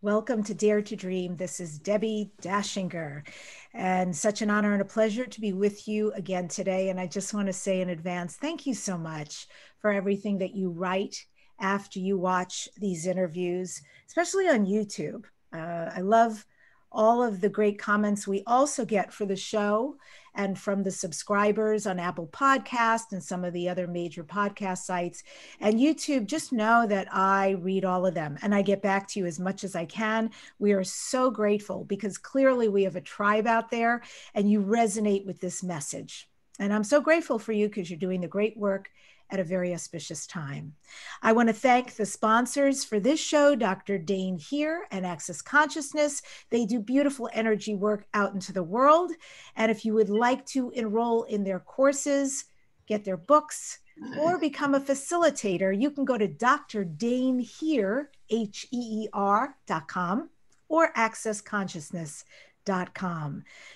Welcome to Dare to Dream. This is Debbi Dachinger, and such an honor and a pleasure to be with you again today. And I just want to say in advance, thank you so much for everything that you write after you watch these interviews, especially on YouTube. I love all of the great comments we also get for the show and from the subscribers on Apple Podcasts and some of the other major podcast sites and YouTube. Just know that I read all of them and I get back to you as much as I can. We are so grateful because clearly we have a tribe out there and you resonate with this message. And I'm so grateful for you because you're doing the great work at a very auspicious time. I want to thank the sponsors for this show, Dr. Dane Heer and Access Consciousness. They do beautiful energy work out into the world. And if you would like to enroll in their courses, get their books, or become a facilitator, you can go to Dr. Dane Heer, Heer.com, or accessconsciousness.com.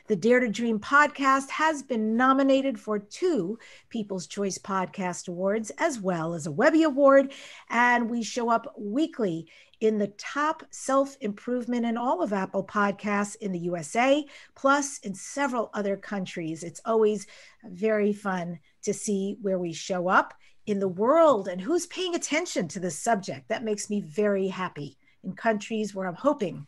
The Dare to Dream podcast has been nominated for 2 People's Choice Podcast Awards, as well as a Webby Award, and we show up weekly in the top self-improvement in all of Apple Podcasts in the USA, plus in several other countries. It's always very fun to see where we show up in the world and who's paying attention to this subject. That makes me very happy in countries where I'm hoping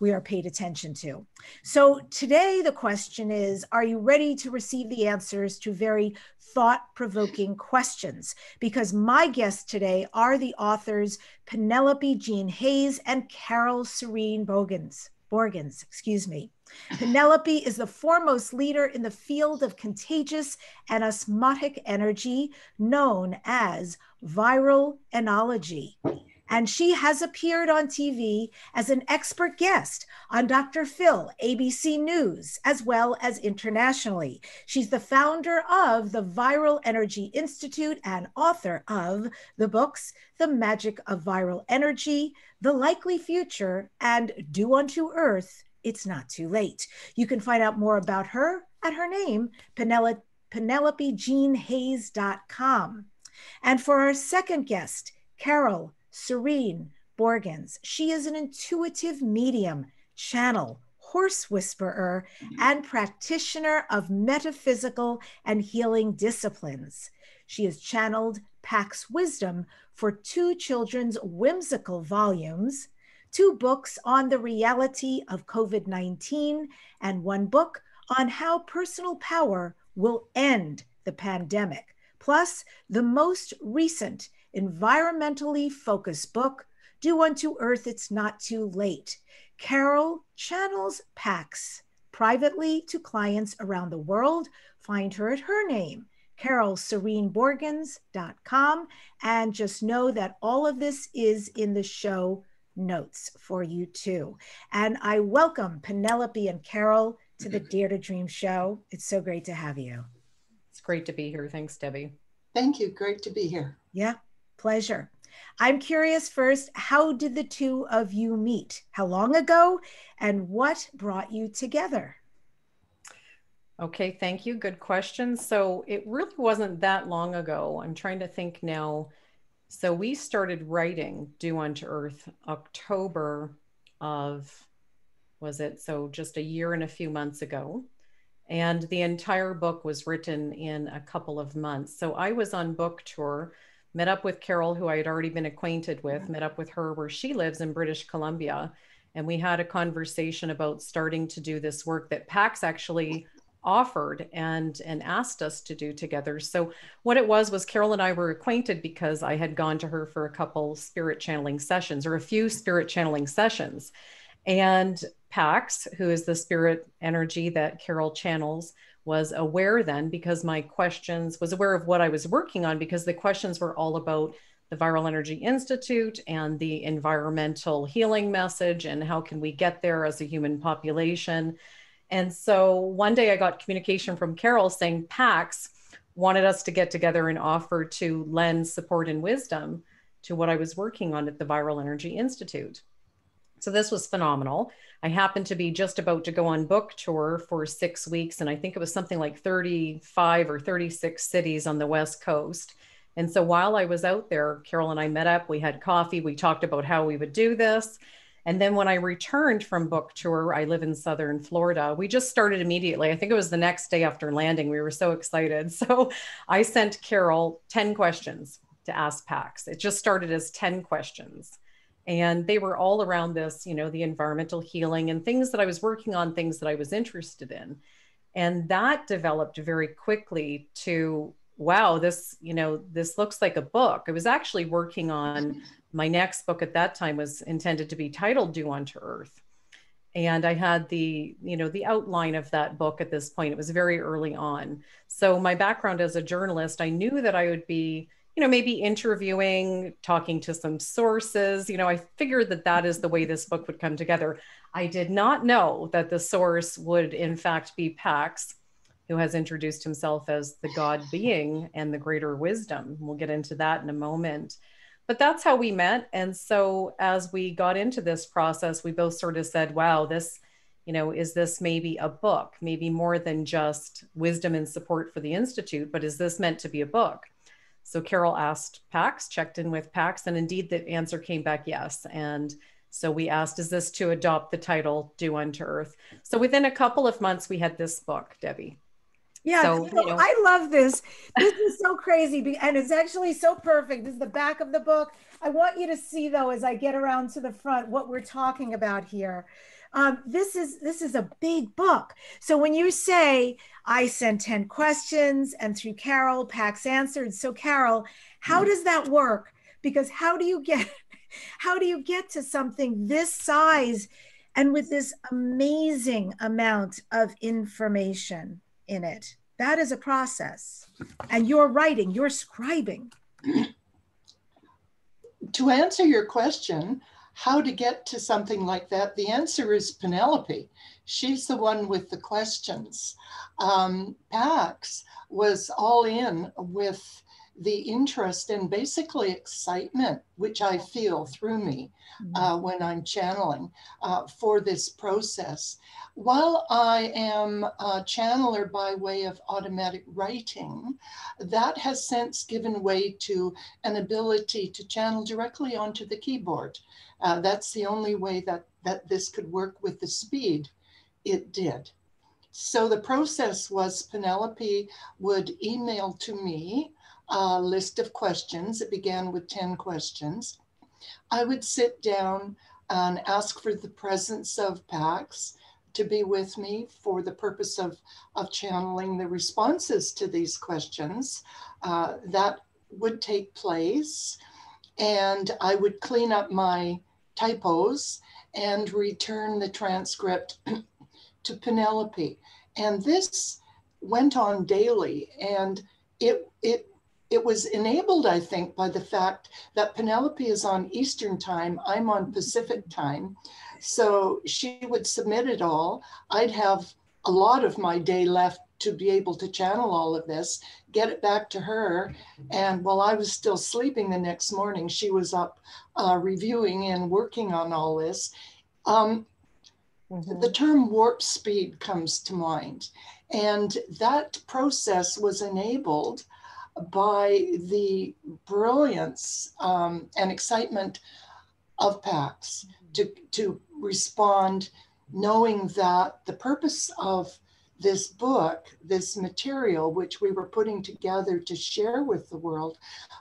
we are paid attention to. So today the question is, are you ready to receive the answers to very thought-provoking questions? Because my guests today are the authors Penelope Jean Hayes and Carole Serene Borgens, excuse me. Penelope is the foremost leader in the field of contagious and osmotic energy known as viral energy. And she has appeared on TV as an expert guest on Dr. Phil, ABC News, as well as internationally. She's the founder of the Viral Energy Institute and author of the books, The Magic of Viral Energy, The Likely Future, and Do Unto Earth, It's Not Too Late. You can find out more about her at her name, PenelopeJeanHayes.com. And for our second guest, Carole Serene Borgens. She is an intuitive medium, channel, horse whisperer, and practitioner of metaphysical and healing disciplines. She has channeled PAX Wisdom for 2 children's whimsical volumes, 2 books on the reality of COVID-19, and 1 book on how personal power will end the pandemic, plus the most recent environmentally focused book, Do Unto Earth, It's Not Too Late. Carole channels PAX privately to clients around the world. Find her at her name, CaroleSereneBorgens.com. And just know that all of this is in the show notes for you too. And I welcome Penelope and Carole to the Dare to Dream show. It's so great to have you. It's great to be here. Thanks, Debbi. Thank you. Great to be here. Yeah. Pleasure. I'm curious first, how did the 2 of you meet? How long ago? And what brought you together? Okay, thank you. Good question. So it really wasn't that long ago. I'm trying to think now. So we started writing Do Unto Earth October of, so just a year and a few months ago. And the entire book was written in a couple of months. So I was on book tour, met up with Carole, who I had already been acquainted with, met up with her where she lives in British Columbia. And we had a conversation about starting to do this work that PAX actually offered and asked us to do together. So what it was Carole and I were acquainted because I had gone to her for a few spirit channeling sessions. And PAX, who is the spirit energy that Carole channels, was aware then because my questions was aware of what I was working on because the questions were all about the Viral Energy Institute and the environmental healing message and how can we get there as a human population. And so one day I got communication from Carole saying PAX wanted us to get together and offer to lend support and wisdom to what I was working on at the Viral Energy Institute. So this was phenomenal. I happened to be just about to go on book tour for 6 weeks. And I think it was something like 35 or 36 cities on the West Coast. And so while I was out there, Carole and I met up, we had coffee, we talked about how we would do this. And then when I returned from book tour, I live in Southern Florida, we just started immediately. I think it was the next day after landing. We were so excited. So I sent Carole 10 questions to ask PAX. It just started as 10 questions. And they were all around this, you know, the environmental healing and things that I was working on, things that I was interested in. And that developed very quickly to, wow, this, you know, this looks like a book. I was actually working on my next book at that time, was intended to be titled Do Unto Earth. And I had the, you know, the outline of that book at this point. It was very early on. So my background as a journalist, I knew that I would be, you know, maybe interviewing, talking to some sources. You know, I figured that that is the way this book would come together. I did not know that the source would in fact be PAX, who has introduced himself as the God being and the greater wisdom. We'll get into that in a moment. But that's how we met. And so as we got into this process, we both sort of said, wow, this, you know, is this maybe a book, maybe more than just wisdom and support for the Institute, but is this meant to be a book? So Carole asked PAX, checked in with PAX, and indeed the answer came back yes. And so we asked, is this to adopt the title Do Unto Earth? So within a couple of months, we had this book, Debbi. Yeah, so, you know, I love this. This is so crazy, and it's actually so perfect. This is the back of the book. I want you to see, though, as I get around to the front, what we're talking about here. This is a big book. So when you say, I sent 10 questions, and through Carole, PAX answered. So Carole, how does that work? Because how do you get to something this size and with this amazing amount of information in it? That is a process. And you're writing, you're scribing. To answer your question, how to get to something like that, the answer is Penelope. She's the one with the questions. PAX was all in with the interest and basically excitement, which I feel through me when I'm channeling for this process. While I am a channeler by way of automatic writing, that has since given way to an ability to channel directly onto the keyboard. That's the only way that this could work with the speed it did. So the process was Penelope would email to me a list of questions. It began with 10 questions. I would sit down and ask for the presence of PAX to be with me for the purpose of channeling the responses to these questions. That would take place, and I would clean up my typos and return the transcript to Penelope. And this went on daily, and it was enabled, I think, by the fact that Penelope is on Eastern time, I'm on Pacific time. So she would submit it all. I'd have a lot of my day left to be able to channel all of this, get it back to her. And while I was still sleeping the next morning, she was up reviewing and working on all this. The term warp speed comes to mind. And that process was enabled by the brilliance and excitement of PAX to respond, knowing that the purpose of this book, this material which we were putting together to share with the world,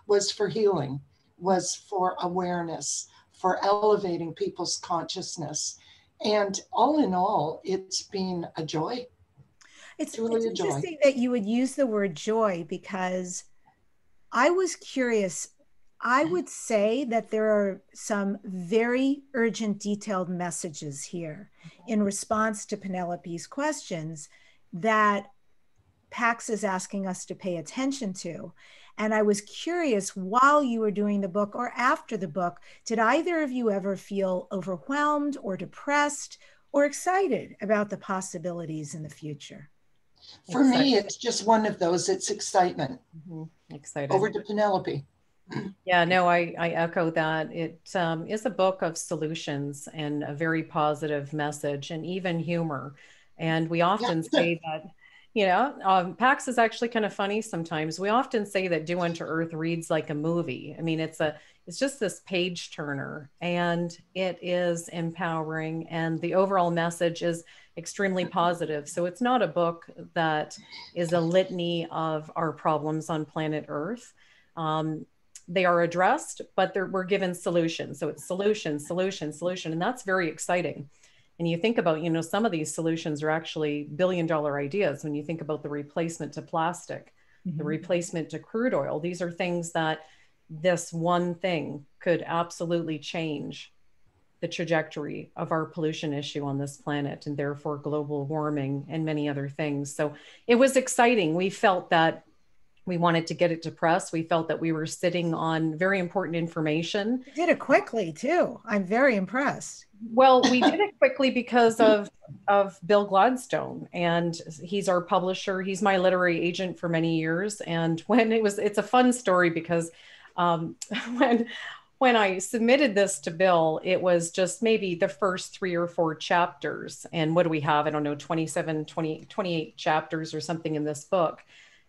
was for healing, was for awareness, for elevating people's consciousness. And all in all, it's been a joy. It's really interesting that you would use the word joy, because I was curious. I would say that there are some very urgent, detailed messages here in response to Penelope's questions that PAX is asking us to pay attention to. And I was curious, while you were doing the book or after the book, did either of you ever feel overwhelmed or depressed or excited about the possibilities in the future? For me, it's just one of those. It's excitement. Excited. Over to Penelope. Yeah, no, I echo that. It is a book of solutions and a very positive message, and even humor. And we often say that, you know, PAX is actually kind of funny sometimes. We often say that Do Unto Earth reads like a movie. I mean, it's a It's just this page turner, and it is empowering, and the overall message is extremely positive. So it's not a book that is a litany of our problems on planet Earth. They are addressed, but we're given solutions. So it's solution, solution, solution, and that's very exciting. And you think about, you know, some of these solutions are actually billion-dollar ideas. When you think about the replacement to plastic, mm-hmm. the replacement to crude oil, these are things that this one thing could absolutely change the trajectory of our pollution issue on this planet, and therefore global warming and many other things. So it was exciting. We felt that we wanted to get it to press. We felt that we were sitting on very important information. You did it quickly too. I'm very impressed. Well, we did it quickly because of Bill Gladstone, and he's our publisher. He's my literary agent for many years. And it's a fun story because when I submitted this to Bill, it was just maybe the first 3 or 4 chapters. And what do we have? I don't know, 28 chapters or something in this book.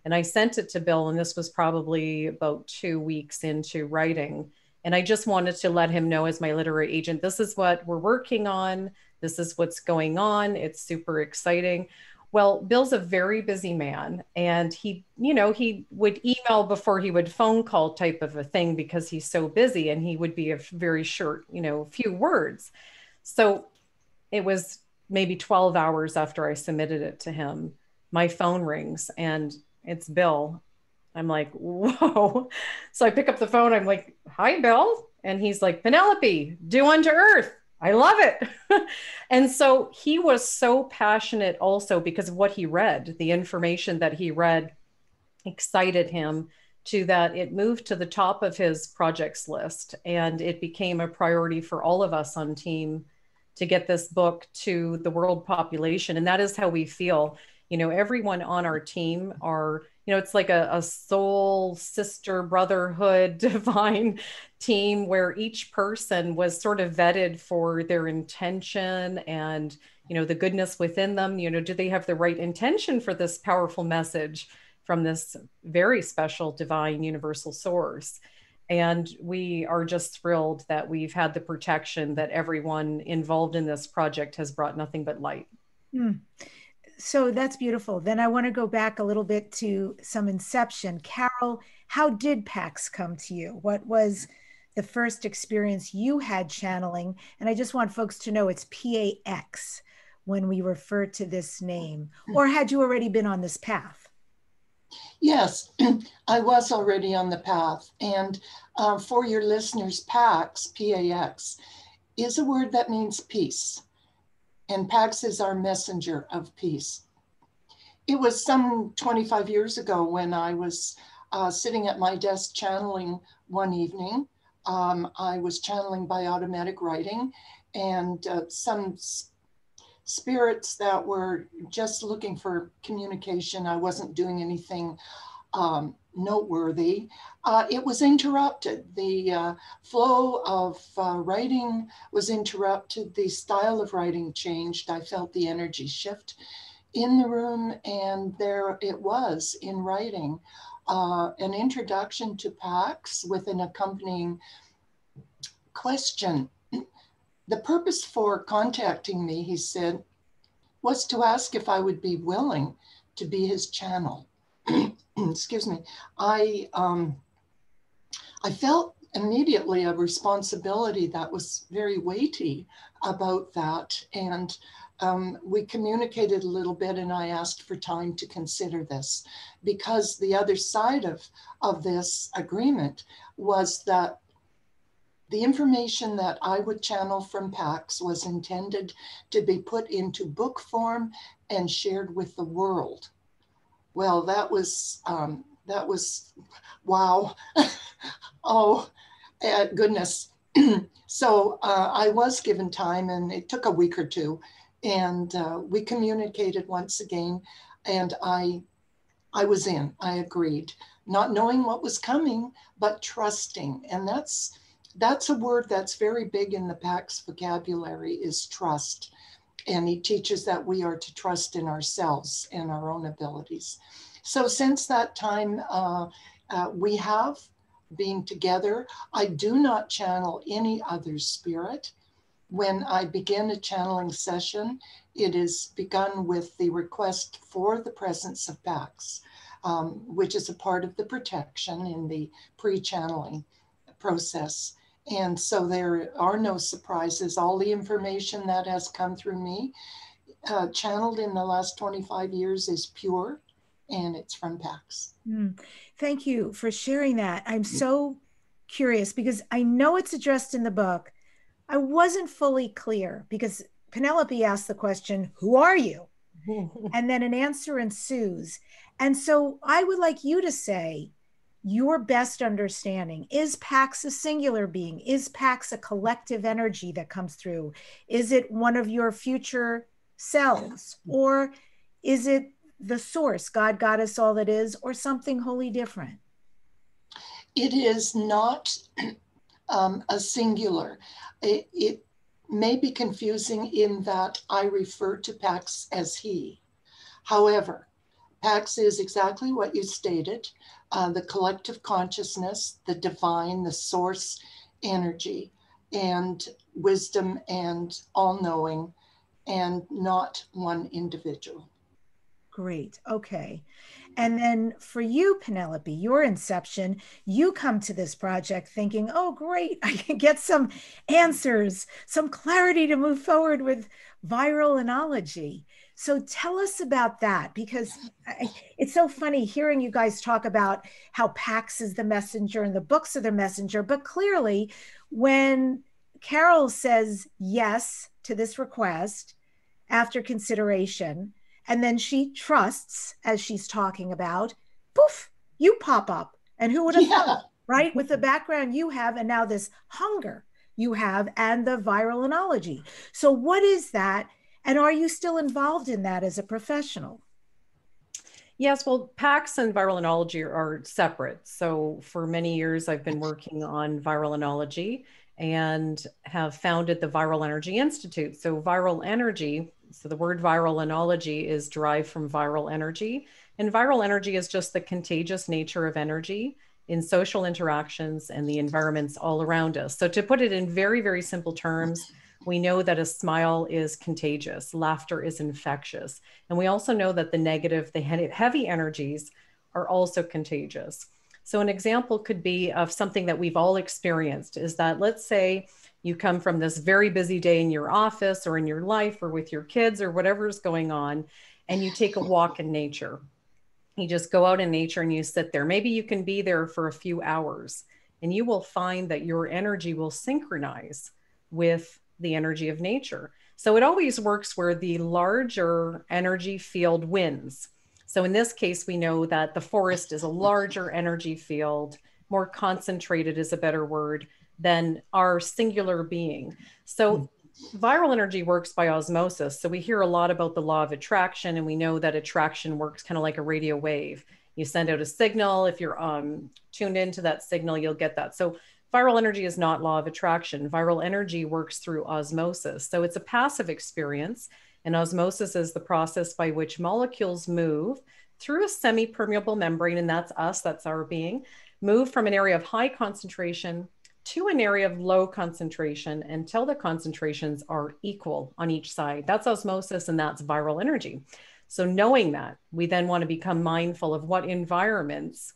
And I sent it to Bill, and this was probably about 2 weeks into writing. And I just wanted to let him know, as my literary agent, this is what we're working on. This is what's going on. It's super exciting. Well, Bill's a very busy man, and he would email before he would phone call type of a thing, because he's so busy, and he would be a very short, few words. So it was maybe 12 hours after I submitted it to him, my phone rings, and it's Bill. I'm like, whoa. So I pick up the phone. I'm like, hi, Bill. And he's like, Penelope, Do Unto Earth. I love it. And so he was so passionate also because of what he read. The information that he read excited him to that it moved to the top of his projects list. And it became a priority for all of us on team to get this book to the world population. And that is how we feel. Everyone on our team are, it's like a soul sister brotherhood divine team where each person was sort of vetted for their intention and, the goodness within them. Do they have the right intention for this powerful message from this very special divine universal source? And we are just thrilled that we've had the protection that everyone involved in this project has brought nothing but light. Mm. So that's beautiful. Then I want to go back a little bit to some inception. Carole, how did PAX come to you? What was the first experience you had channeling? And I just want folks to know it's PAX when we refer to this name. Or had you already been on this path? Yes, I was already on the path. And for your listeners, PAX, P-A-X, is a word that means peace. And PAX is our messenger of peace. It was some 25 years ago when I was sitting at my desk channeling one evening. I was channeling by automatic writing, and some spirits that were just looking for communication. I wasn't doing anything noteworthy. It was interrupted. The flow of writing was interrupted. The style of writing changed. I felt the energy shift in the room, and there it was in writing. An introduction to PAX with an accompanying question. The purpose for contacting me, he said, was to ask if I would be willing to be his channel. Excuse me, I felt immediately a responsibility that was very weighty about that. And we communicated a little bit, and I asked for time to consider this, because the other side of this agreement was that the information that I would channel from PAX was intended to be put into book form and shared with the world. Well, that was, wow, oh, goodness. So I was given time, and it took a week or two, and we communicated once again, and I was in, I agreed, not knowing what was coming, but trusting. And that's a word that's very big in the PAX vocabulary, is trust. And he teaches that we are to trust in ourselves and our own abilities. So since that time, we have being together. I do not channel any other spirit. When I begin a channeling session, it is begun with the request for the presence of PAX, which is a part of the protection in the pre-channeling process. And so there are no surprises. All the information that has come through me, channeled in the last 25 years, is pure, and it's from PAX. Thank you for sharing that. I'm so curious because I know it's addressed in the book. I wasn't fully clear because Penelope asked the question, who are you? And then an answer ensues. And so I would like you to say your best understanding. Is PAX a singular being? Is PAX a collective energy that comes through? Is it one of your future selves? Or is it the source, God, Goddess, all that is, or something wholly different? It is not a singular. It may be confusing in that I refer to PAX as he. However, PAX is exactly what you stated, the collective consciousness, the divine, the source energy, and wisdom and all-knowing, and not one individual. Great. Okay. And then for you, Penelope, your inception, you come to this project thinking, oh, great, I can get some answers, some clarity to move forward with viralenology. So tell us about that, because it's so funny hearing you guys talk about how PAX is the messenger and the books are the messenger. But clearly, when Carole says yes to this request after consideration, and then she trusts, as she's talking about, poof, you pop up. And who would have thought, right? With the background you have, and now this hunger you have, and the viralenology. So what is that? And are you still involved in that as a professional? Yes, well, PAX and viralenology are separate. So for many years, I've been working on viralenology and have founded the Viral Energy Institute. So viral energy, so the word viralenology is derived from viral energy, and viral energy is just the contagious nature of energy in social interactions and the environments all around us. So to put it in very, very simple terms, we know that a smile is contagious, laughter is infectious. And we also know that the negative, the heavy energies are also contagious. So an example could be of something that we've all experienced is that, let's say you come from this very busy day in your office or in your life or with your kids or whatever's going on, and you take a walk in nature. You just go out in nature and you sit there. Maybe you can be there for a few hours, and you will find that your energy will synchronize with the energy of nature. So it always works where the larger energy field wins. So in this case, we know that the forest is a larger energy field, more concentrated is a better word, than our singular being. So viral energy works by osmosis. So we hear a lot about the law of attraction, and we know that attraction works kind of like a radio wave. You send out a signal, if you're tuned into that signal, you'll get that. So viral energy is not law of attraction. Viral energy works through osmosis. So it's a passive experience. And osmosis is the process by which molecules move through a semi-permeable membrane, and that's us, that's our being, move from an area of high concentration to an area of low concentration until the concentrations are equal on each side. That's osmosis, and that's viral energy. So knowing that, we then want to become mindful of what environments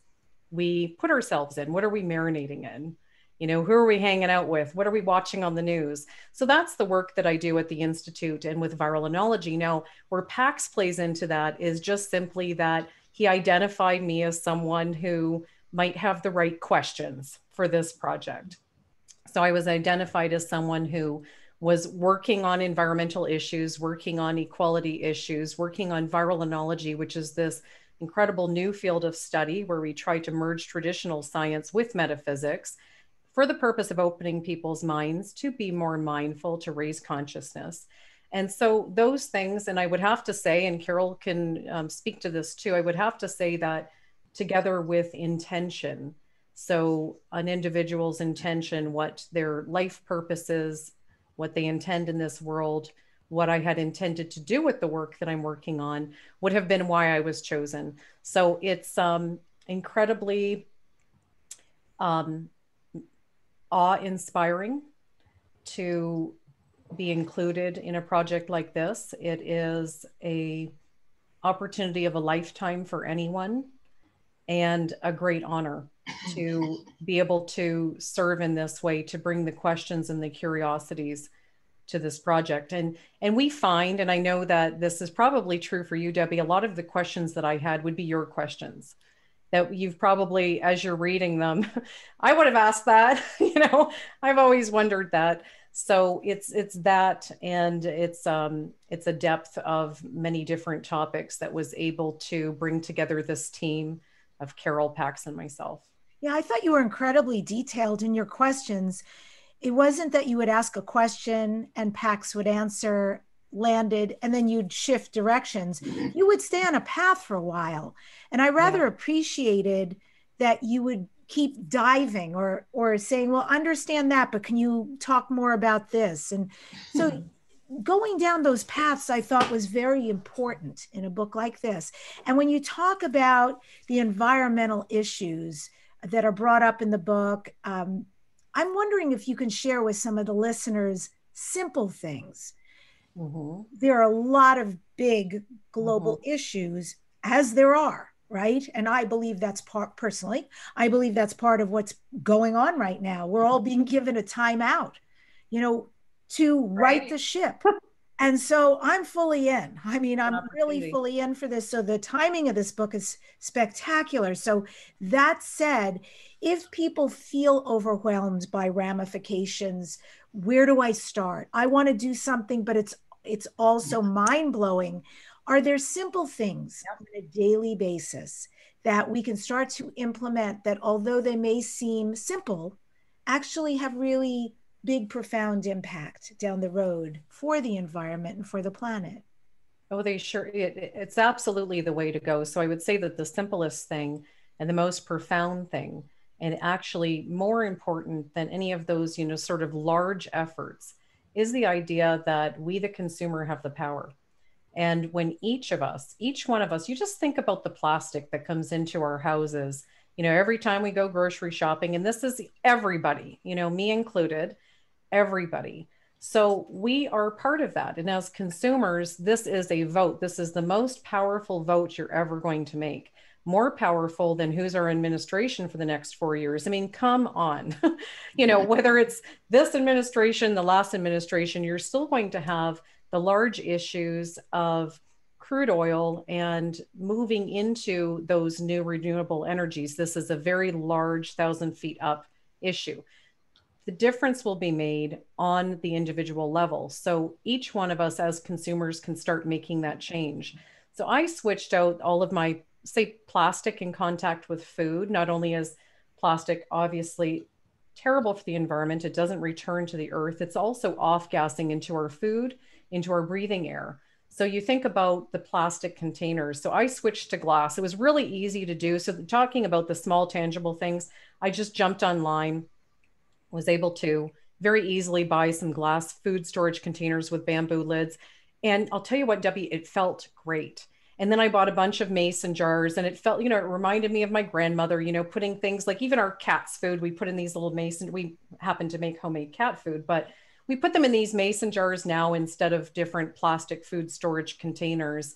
we put ourselves in. What are we marinating in? You know, who are we hanging out with? What are we watching on the news? So that's the work that I do at the Institute and with viralenology. Now, where PAX plays into that is just simply that he identified me as someone who might have the right questions for this project. So I was identified as someone who was working on environmental issues, working on equality issues, working on viralenology, which is this incredible new field of study where we try to merge traditional science with metaphysics, for the purpose of opening people's minds to be more mindful, to raise consciousness. And so those things, and I would have to say, and Carole can speak to this too, I would have to say that together with intention, so an individual's intention, what their life purpose is, what they intend in this world, what I had intended to do with the work that I'm working on would have been why I was chosen. So it's incredibly awe-inspiring to be included in a project like this. It is an opportunity of a lifetime for anyone and a great honor to be able to serve in this way, to bring the questions and the curiosities to this project. And we find, and I know that this is probably true for you, Debbi, a lot of the questions that I had would be your questions that you've probably, as you're reading them, I would have asked that, you know, I've always wondered that. So it's that, and it's a depth of many different topics that was able to bring together this team of Carole, Pax, and myself. Yeah, I thought you were incredibly detailed in your questions. It wasn't that you would ask a question and Pax would answer, landed, and then you'd shift directions. You would stay on a path for a while. And I rather appreciated that you would keep diving or saying, well, understand that, but can you talk more about this? And so going down those paths, I thought was very important in a book like this. And when you talk about the environmental issues that are brought up in the book, I'm wondering if you can share with some of the listeners simple things. Mm-hmm. There are a lot of big global issues, as there are, right? And I believe that's part, personally, I believe that's part of what's going on right now. We're all being given a timeout, you know, to right the ship. And so I'm fully in. I mean, I'm really fully in for this. So the timing of this book is spectacular. So that said, if people feel overwhelmed by ramifications, where do I start? I want to do something, but it's also mind-blowing. Are there simple things on a daily basis that we can start to implement that, although they may seem simple, actually have really big, profound impact down the road for the environment and for the planet? Oh, they sure, it's absolutely the way to go. So I would say that the simplest thing and the most profound thing, and actually more important than any of those, you know, sort of large efforts, is the idea that we, the consumer, have the power. And when each one of us, you just think about the plastic that comes into our houses, you know, every time we go grocery shopping, and this is everybody, you know, me included, everybody. So we are part of that. And as consumers, this is a vote. This is the most powerful vote you're ever going to make. More powerful than who's our administration for the next 4 years. I mean, come on, you know, whether it's this administration, the last administration, you're still going to have the large issues of crude oil and moving into those new renewable energies. This is a very large 1,000 feet up issue. The difference will be made on the individual level. So each one of us as consumers can start making that change. So I switched out all of my, say, plastic in contact with food. Not only is plastic obviously terrible for the environment, it doesn't return to the earth, it's also off-gassing into our food, into our breathing air. So you think about the plastic containers. So I switched to glass. It was really easy to do. So talking about the small tangible things, I just jumped online, was able to very easily buy some glass food storage containers with bamboo lids. And I'll tell you what, Debbi, it felt great. And then I bought a bunch of mason jars, and it felt, you know, it reminded me of my grandmother, you know, putting things like even our cat's food, we put in these little mason, we happen to make homemade cat food, but we put them in these mason jars now instead of different plastic food storage containers.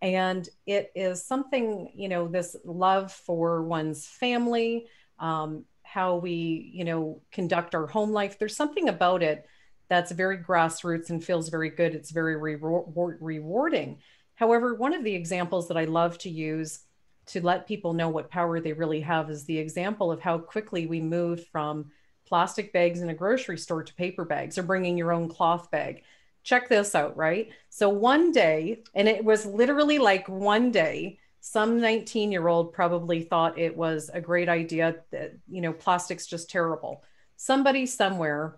And it is something, you know, this love for one's family, how we, you know, conduct our home life. There's something about it that's very grassroots and feels very good. It's very rewarding. However, one of the examples that I love to use to let people know what power they really have is the example of how quickly we move from plastic bags in a grocery store to paper bags, or bringing your own cloth bag. Check this out, right? So one day, and it was literally like one day, some 19-year-old probably thought it was a great idea that, you know, plastic's just terrible. Somebody somewhere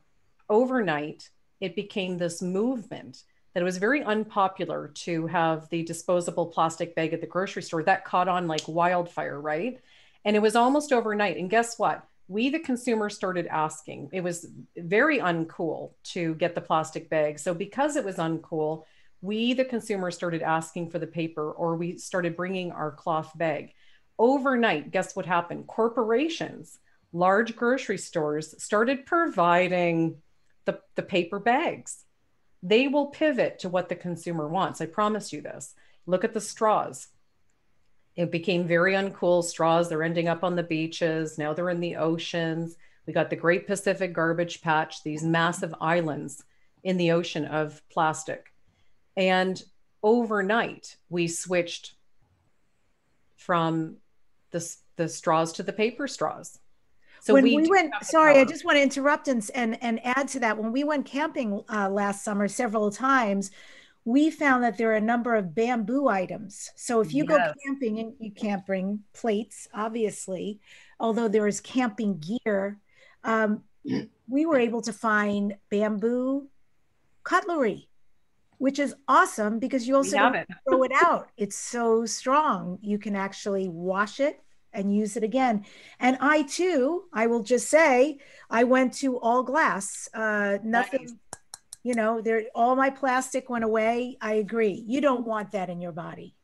overnight, it became this movement that it was very unpopular to have the disposable plastic bag at the grocery store. That caught on like wildfire, right? And it was almost overnight. And guess what? We, the consumer, started asking. It was very uncool to get the plastic bag. So because it was uncool, we, the consumer, started asking for the paper, or we started bringing our cloth bag. Overnight, guess what happened? Corporations large grocery stores started providing the paper bags. They will pivot to what the consumer wants. I promise you this. Look at the straws. It became very uncool. Straws, they're ending up on the beaches. Now they're in the oceans. We got the Great Pacific Garbage Patch, these massive islands in the ocean of plastic. And overnight, we switched from the straws to the paper straws. So when we went, sorry, I just want to interrupt and add to that. When we went camping last summer several times, we found that there are a number of bamboo items. So if you go camping, and you can't bring plates, obviously, although there is camping gear, we were able to find bamboo cutlery, which is awesome because you also don't throw it out. It's so strong. You can actually wash it and use it again. And I too, I will just say, I went to all glass, nothing, nice. You know, there, all my plastic went away. I agree. You don't want that in your body.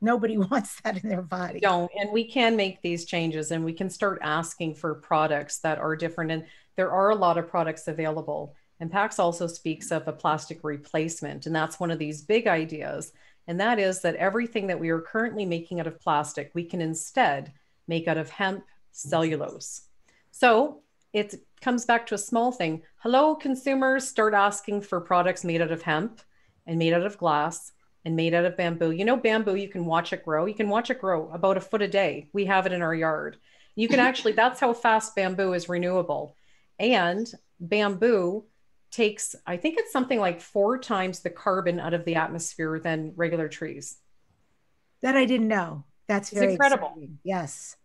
Nobody wants that in their body. Don't. And we can make these changes and we can start asking for products that are different. And there are a lot of products available. And PAX also speaks of a plastic replacement. And that's one of these big ideas. And that is that everything that we are currently making out of plastic, we can instead make out of hemp cellulose. So it comes back to a small thing. Hello, consumers, start asking for products made out of hemp and made out of glass and made out of bamboo. You know, bamboo, you can watch it grow. You can watch it grow about a foot a day. We have it in our yard. You can actually, that's how fast bamboo is renewable. And bamboo takes, I think it's something like 4 times the carbon out of the atmosphere than regular trees. That I didn't know. That's very incredible. Exciting. Yes.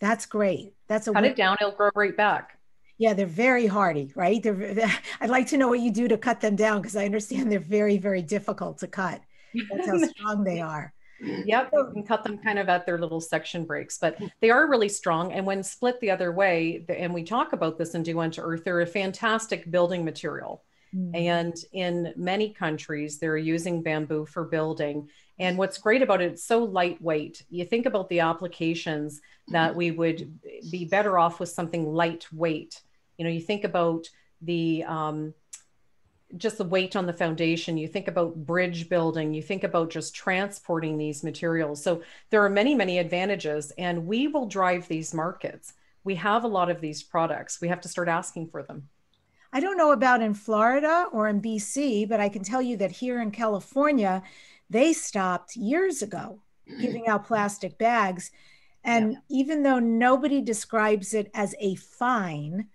That's great. That's a cut it down, it'll grow right back. Yeah, they're very hardy, right? I'd like to know what you do to cut them down because I understand they're very, very difficult to cut. That's how strong they are. Yep, you can cut them kind of at their little section breaks, but they are really strong. And when split the other way, and we talk about this in Do Unto Earth, they're a fantastic building material. And in many countries, they're using bamboo for building. And what's great about it, it's so lightweight. You think about the applications that we would be better off with something lightweight. You know, you think about the just the weight on the foundation, you think about bridge building, you think about just transporting these materials. So there are many, many advantages, and we will drive these markets. We have a lot of these products. We have to start asking for them. I don't know about in Florida or in BC, but I can tell you that here in California, they stopped years ago giving out plastic bags. And even though nobody describes it as a fine,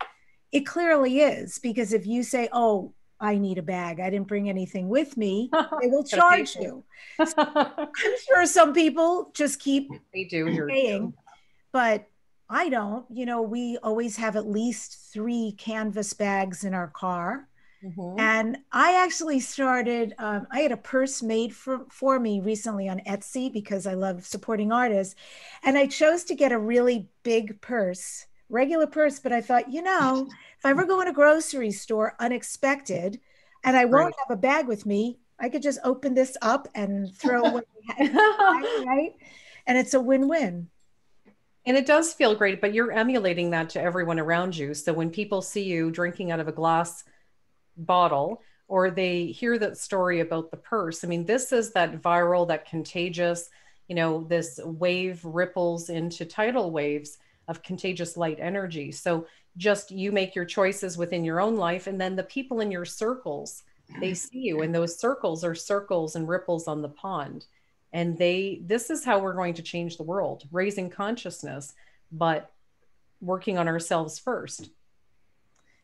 it clearly is, because if you say, oh, I need a bag, I didn't bring anything with me, they will charge you. So I'm sure some people just keep paying, but I don't. You know, we always have at least 3 canvas bags in our car. And I actually started, I had a purse made for me recently on Etsy because I love supporting artists. And I chose to get a really big purse, regular purse, but I thought, you know, if I ever go in a grocery store unexpected and I won't have a bag with me, I could just open this up and throw away, right? And it's a win-win. And it does feel great, but you're emulating that to everyone around you. So when people see you drinking out of a glass bottle, or they hear that story about the purse, I mean, this is that viral, that contagious, you know, this wave ripples into tidal waves of contagious light energy. So just you make your choices within your own life, and then the people in your circles, they see you, and those circles are circles and ripples on the pond. And this is how we're going to change the world, raising consciousness, but working on ourselves first.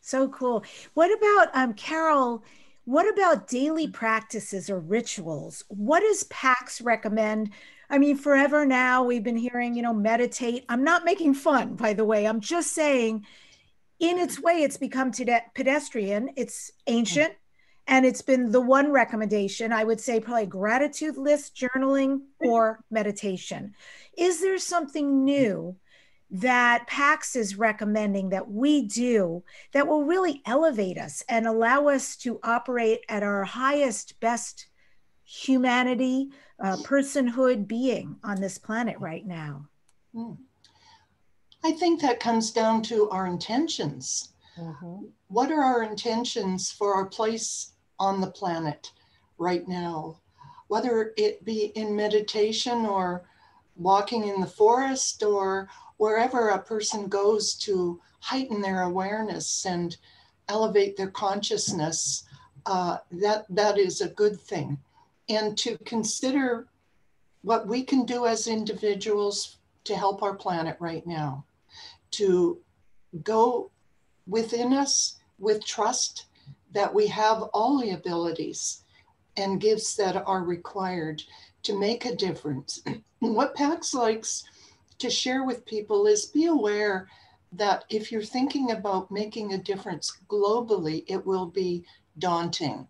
So cool. What about, Carole, what about daily practices or rituals? What does PAX recommend? I mean, forever now, we've been hearing, you know, meditate. I'm not making fun, by the way. I'm just saying, in its way, it's become pedestrian, it's ancient. And it's been the one recommendation, I would say, probably gratitude list, journaling, or meditation. Is there something new that PAX is recommending that we do that will really elevate us and allow us to operate at our highest, best humanity, personhood being on this planet right now? I think that comes down to our intentions. Mm-hmm. What are our intentions for our place on the planet right now? Whether it be in meditation or walking in the forest or wherever a person goes to heighten their awareness and elevate their consciousness, that is a good thing. And to consider what we can do as individuals to help our planet right now, to go within us with trust that we have all the abilities and gifts that are required to make a difference. What PAX likes to share with people is be aware that if you're thinking about making a difference globally, it will be daunting.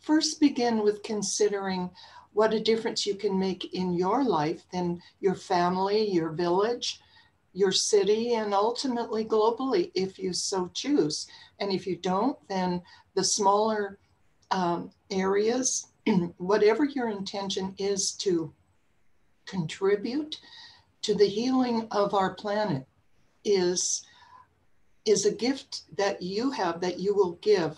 First begin with considering what a difference you can make in your life, then your family, your village, your city, and ultimately globally, if you so choose. And if you don't, then the smaller areas, whatever your intention is to contribute to the healing of our planet is a gift that you have that you will give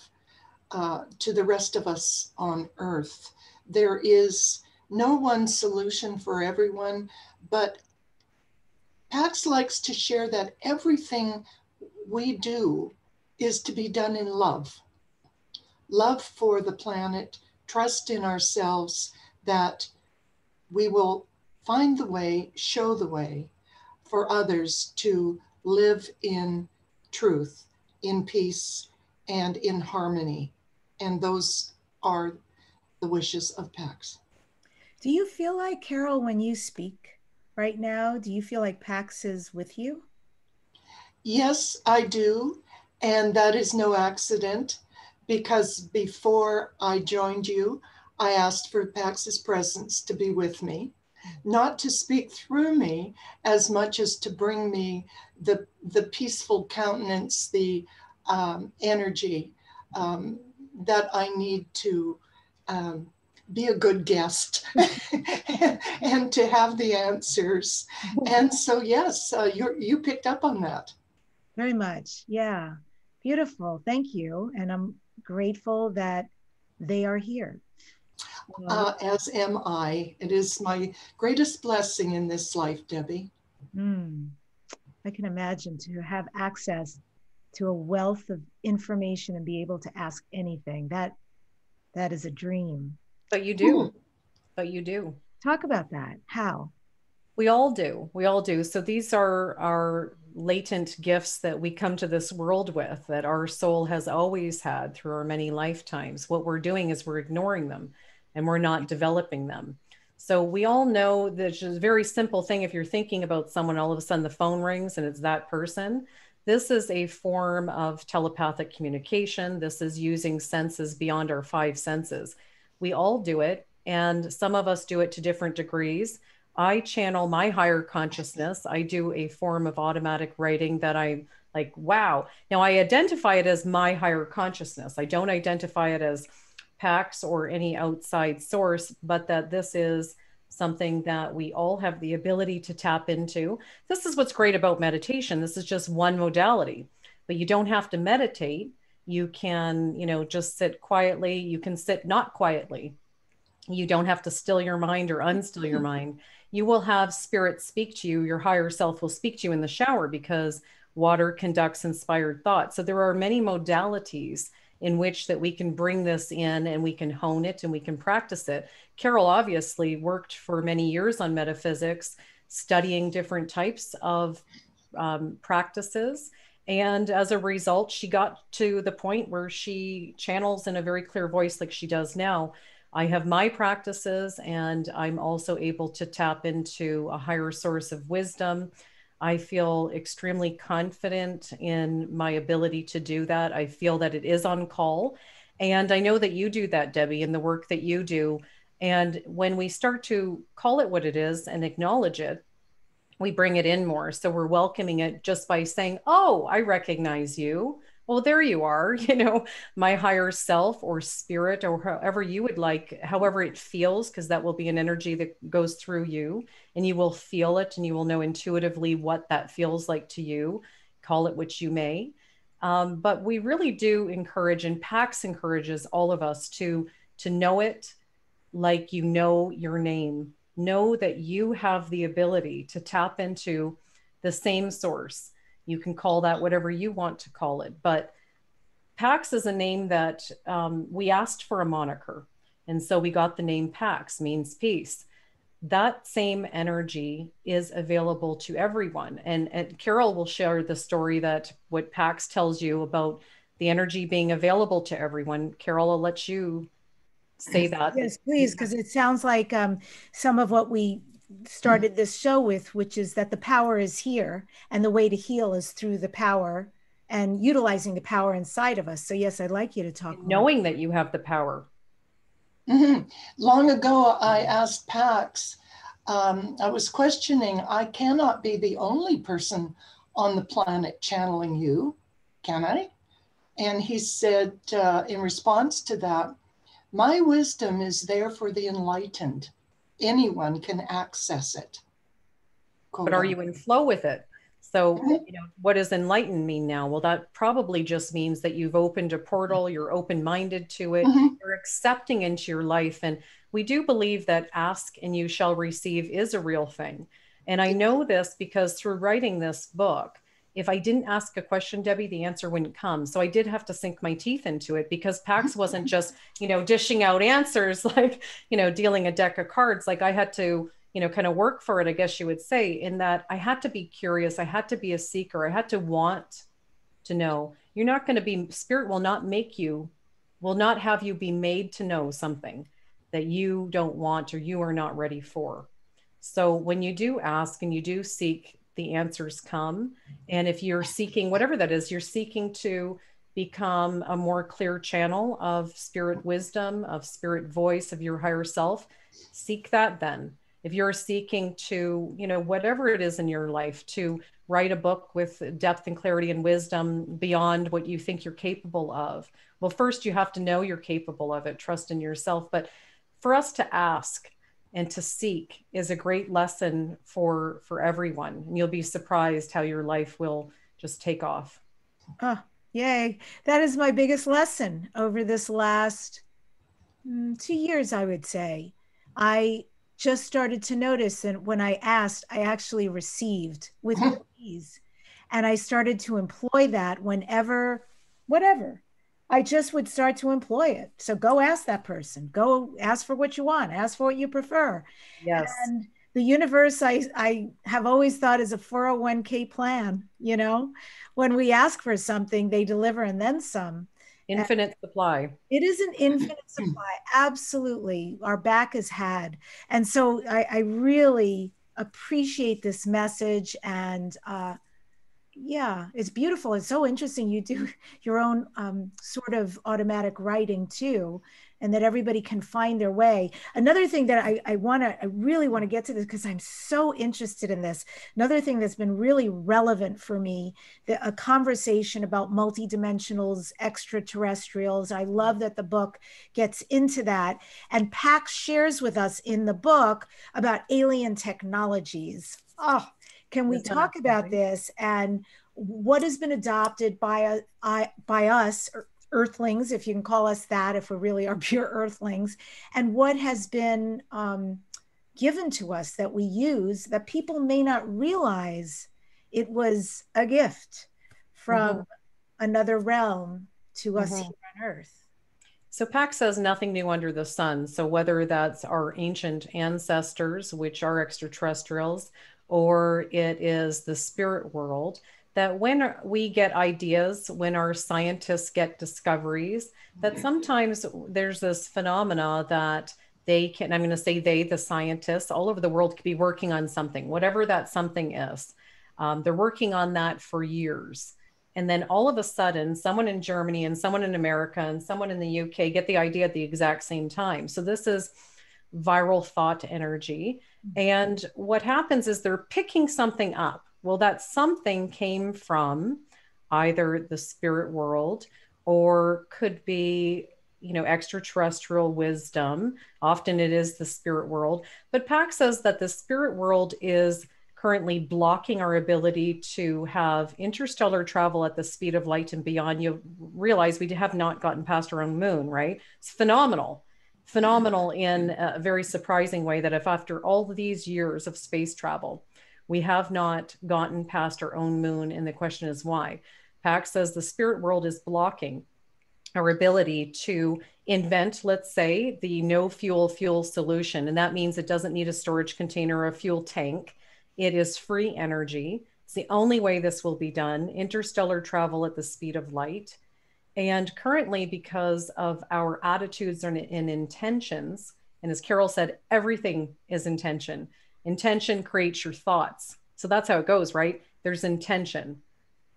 to the rest of us on Earth. There is no one solution for everyone, but PAX likes to share that everything we do is to be done in love. Love for the planet, trust in ourselves that we will find the way, show the way for others to live in truth, in peace, and in harmony. And those are the wishes of PAX. Do you feel like, Carole, when you speak right now, do you feel like PAX is with you? Yes, I do. And that is no accident, because before I joined you, I asked for PAX's presence to be with me, not to speak through me as much as to bring me the peaceful countenance, the energy that I need to be a good guest and to have the answers. And so, yes, you picked up on that. Very much. Yeah. Beautiful. Thank you. And I'm grateful that they are here. As am I. It is my greatest blessing in this life, Debbi. I can imagine to have access to a wealth of information and be able to ask anything. That is a dream. But you do. Ooh. But you do. Talk about that. How? We all do. We all do. So these are our latent gifts that we come to this world with, that our soul has always had through our many lifetimes. What we're doing is we're ignoring them and we're not developing them. So we all know that it's a very simple thing. If you're thinking about someone, all of a sudden the phone rings and it's that person. This is a form of telepathic communication. This is using senses beyond our five senses. We all do it, and some of us do it to different degrees. I channel my higher consciousness. I do a form of automatic writing that I'm like, wow. Now I identify it as my higher consciousness. I don't identify it as PAX or any outside source, but that this is something that we all have the ability to tap into. This is what's great about meditation. This is just one modality, but you don't have to meditate. You can, just sit quietly. You can sit not quietly. You don't have to still your mind or unstill your mind. You will have spirit speak to you. Your higher self will speak to you in the shower, because water conducts inspired thought. So there are many modalities in which that we can bring this in, and we can hone it, and we can practice it. Carole obviously worked for many years on metaphysics, studying different types of practices. And as a result, she got to the point where she channels in a very clear voice like she does now. I have my practices, and I'm also able to tap into a higher source of wisdom. I feel extremely confident in my ability to do that. I feel that it is on call. And I know that you do that, Debbi, in the work that you do. And when we start to call it what it is and acknowledge it, we bring it in more. So we're welcoming it just by saying, oh, I recognize you. well, there you are, you know, my higher self or spirit or however you would like, however it feels, because that will be an energy that goes through you and you will feel it and you will know intuitively what that feels like to you, call it what you may. But we really do encourage, and PAX encourages all of us to know it like you know your name. Know that you have the ability to tap into the same source. You can call that whatever you want to call it, but PAX is a name that we asked for a moniker. And so we got the name PAX, means peace. That same energy is available to everyone. And Carole will share the story that what PAX tells you about the energy being available to everyone. Carole, I'll let you say that. Yes, please, because it sounds like some of what we started this show with, which is that the power is here and the way to heal is through the power and utilizing the power inside of us. So yes, I'd like you to talk more. Knowing that you have the power. Mm-hmm. Long ago, I asked PAX, I was questioning, I cannot be the only person on the planet channeling you, can I? And he said, in response to that, my wisdom is there for the enlightened. Anyone can access it. Cool. But are you in flow with it? So, you know, what does enlightened mean now? Well, that probably just means that you've opened a portal, you're open-minded to it, you're accepting into your life. And we do believe that ask and you shall receive is a real thing. And I know this because through writing this book, if I didn't ask a question, Debbi, the answer wouldn't come. So I did have to sink my teeth into it, because PAX wasn't just, you know, dishing out answers, like, you know, dealing a deck of cards. Like I had to, you know, kind of work for it, I guess you would say, in that I had to be curious. I had to be a seeker. I had to want to know. You're not going to be, spirit will not make you, will not have you be made to know something that you don't want or you are not ready for. So when you do ask and you do seek, the answers come. And if you're seeking, whatever that is, you're seeking to become a more clear channel of spirit wisdom, of spirit voice, of your higher self, seek that then. If you're seeking to, you know, whatever it is in your life, to write a book with depth and clarity and wisdom beyond what you think you're capable of. Well, first you have to know you're capable of it, trust in yourself. But for us to ask and to seek is a great lesson for everyone. And you'll be surprised how your life will just take off. Oh, yay. That is my biggest lesson over this last 2 years, I would say. I just started to notice, and when I asked, I actually received with ease. And I started to employ that whenever, whatever. I just would start to employ it. So go ask that person, go ask for what you want, ask for what you prefer. Yes. And the universe, I have always thought, is a 401k plan. You know, when we ask for something, they deliver and then some. Infinite supply. It is an infinite supply. Absolutely. Our back is had. And so I really appreciate this message, and, yeah, it's beautiful. It's so interesting. You do your own sort of automatic writing too, and that everybody can find their way. Another thing that I really want to get to this, because I'm so interested in this. Another thing that's been really relevant for me, a conversation about multidimensionals, extraterrestrials. I love that the book gets into that. And PAX shares with us in the book about alien technologies. Oh, can we talk about this and what has been adopted by us earthlings, if you can call us that, if we really are pure earthlings, and what has been given to us that we use that people may not realize it was a gift from another realm to us here on Earth? So PAX says nothing new under the sun. So whether that's our ancient ancestors, which are extraterrestrials, or it is the spirit world, that when we get ideas, when our scientists get discoveries, that sometimes there's this phenomena that they can, I'm going to say they, the scientists all over the world, could be working on something, whatever that something is. They're working on that for years. And then all of a sudden, someone in Germany and someone in America and someone in the UK get the idea at the exact same time. So this is viral thought energy. And what happens is they're picking something up. Well, that something came from either the spirit world or could be, you know, extraterrestrial wisdom. Often it is the spirit world. But Pax says that the spirit world is currently blocking our ability to have interstellar travel at the speed of light and beyond. You realize we have not gotten past our own moon, right? It's phenomenal. Phenomenal in a very surprising way that if after all these years of space travel, we have not gotten past our own moon. And the question is why? Pax says the spirit world is blocking our ability to invent, let's say, the no fuel fuel solution. And that means it doesn't need a storage container or a fuel tank. It is free energy. It's the only way this will be done. Interstellar travel at the speed of light. And currently, because of our attitudes and intentions, and as Carole said, everything is intention. Intention creates your thoughts. So that's how it goes, right? There's intention.